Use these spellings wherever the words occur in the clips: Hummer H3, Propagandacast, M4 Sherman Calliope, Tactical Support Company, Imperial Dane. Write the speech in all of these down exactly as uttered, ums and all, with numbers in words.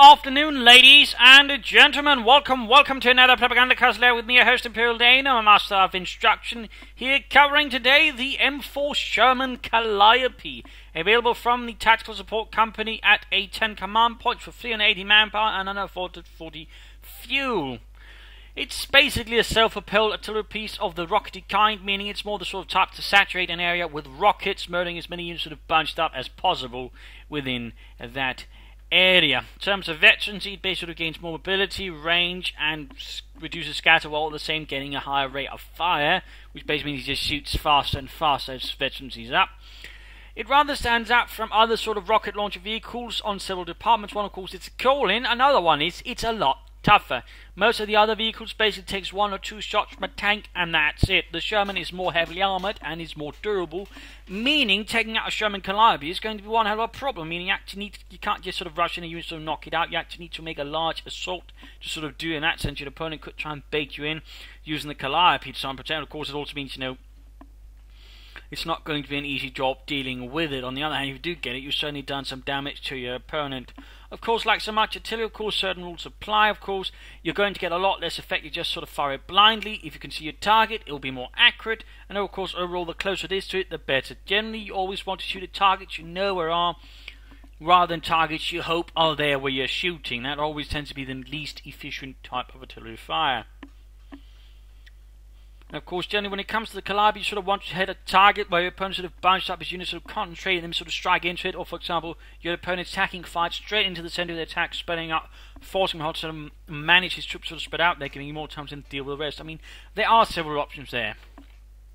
afternoon, ladies and gentlemen. Welcome, welcome to another Propagandacast layer with me, your host, Imperial Dane. I'm a master of instruction here, covering today the M four Sherman Calliope, available from the Tactical Support Company at a ten command point for three hundred eighty manpower and another four hundred forty fuel. It's basically a self-propelled artillery piece of the rockety kind, meaning it's more the sort of type to saturate an area with rockets, murdering as many units sort of bunched up as possible within that area. In terms of veterancy, it basically gains more mobility, range, and reduces scatter while at the same getting a higher rate of fire, which basically means he just shoots faster and faster as veterancy is up. It rather stands out from other sort of rocket launcher vehicles on several departments. One, of course, it's a call-in. Another one is it's a lot tougher. Most of the other vehicles basically takes one or two shots from a tank and that's it. The Sherman is more heavily armoured and is more durable, meaning taking out a Sherman Calliope is going to be one hell of a problem, meaning you actually need to, you can't just sort of rush in and you sort of knock it out. You actually need to make a large assault to sort of do in that sense. Your opponent could try and bait you in using the Calliope to some extent. Of course, it also means, you know, it's not going to be an easy job dealing with it. On the other hand, if you do get it, you've certainly done some damage to your opponent. Of course, like so much artillery, of course, certain rules apply. Of course, you're going to get a lot less effect. You just sort of fire it blindly. If you can see your target, it'll be more accurate. And of course, overall, the closer it is to it, the better. Generally, you always want to shoot at targets you know are, rather than targets you hope are there where you're shooting. That always tends to be the least efficient type of artillery fire. And of course, generally, when it comes to the Calliope, you sort of want to hit a target where your opponent sort of bunched up his units, sort of concentrating them, sort of strike into it. Or, for example, your opponent's attacking fired straight into the centre of the attack, spreading out, forcing him to sort of manage his troops sort of spread out there, giving you more time to deal with the rest. I mean, there are several options there.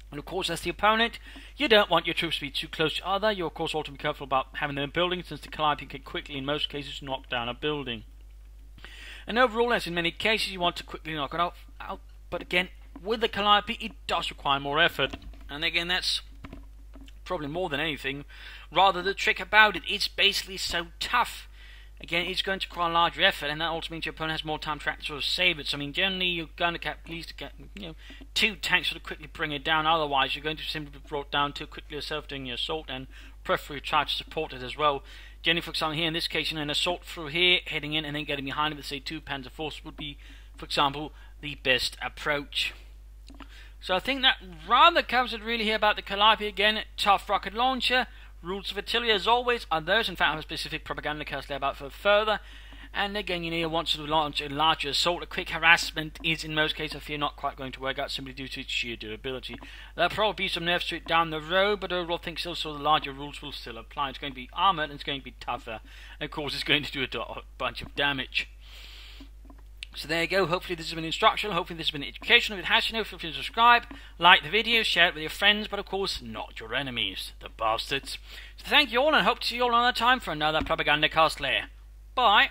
And, of course, as the opponent, you don't want your troops to be too close to each other. You, of course, ought to be careful about having them in buildings, since the Calliope can quickly, in most cases, knock down a building. And overall, as in many cases, you want to quickly knock it out, out but again, with the Calliope, it does require more effort, and again, that's probably more than anything rather the trick about it. It's basically so tough. Again, it's going to require a larger effort, and that also means your opponent has more time to actually sort of save it. So, I mean, generally, you're going to get at least get, you know, two tanks sort of quickly bring it down. Otherwise, you're going to simply be brought down too quickly yourself doing your assault, and preferably try to support it as well. Generally, for example, here in this case, you know, an assault through here, heading in, and then getting behind it with, say, two Panzer Force would be, for example, the best approach. So I think that rather covers it really here about the Calliope. Again, tough rocket launcher. Rules of artillery, as always, are those. In fact, I have a specific propaganda cast there about for further. And again, you know, you want to launch a larger assault. A quick harassment is, in most cases, I fear, not quite going to work out simply due to its sheer durability. There'll probably be some nerves to it down the road, but overall, I think still, so the larger rules will still apply. It's going to be armoured and it's going to be tougher. And of course, it's going to do a, do a bunch of damage. So there you go. Hopefully this has been instructional. Hopefully this has been educational. If it has, you know, feel free to subscribe, like the video, share it with your friends, but of course not your enemies, the bastards. So thank you all, and hope to see you all another time for another Propagandacast layer. Bye.